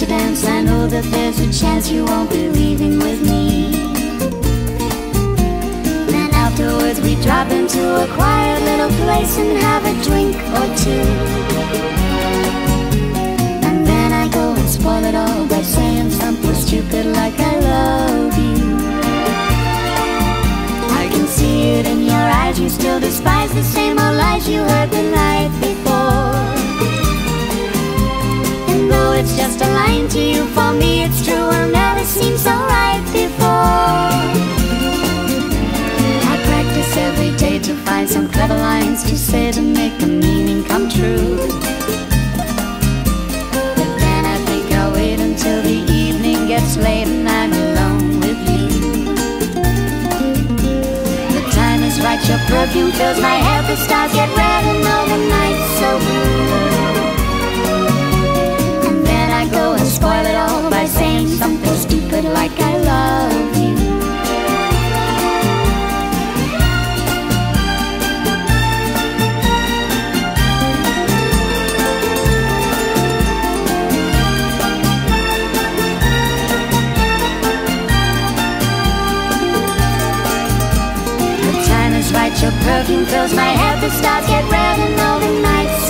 to dance. I know that there's a chance you won't be leaving with me. Then afterwards we drop into a quiet little place and have a drink or two. And then I go and spoil it all by saying something stupid like I love you. I can see it in your eyes, you still despise the same old lies you heard the night before. It's just a line to you, for me it's true, I'll never seem so right before. I practice every day to find some clever lines to say to make the meaning come true. But then I think I'll wait until the evening gets late and I'm alone with you. The time is right, your perfume fills my head, the stars get red and all the nights so blue. Spoil it all by saying something stupid like I love you. The time is right, your perfume fills my head, the stars get red and all the nights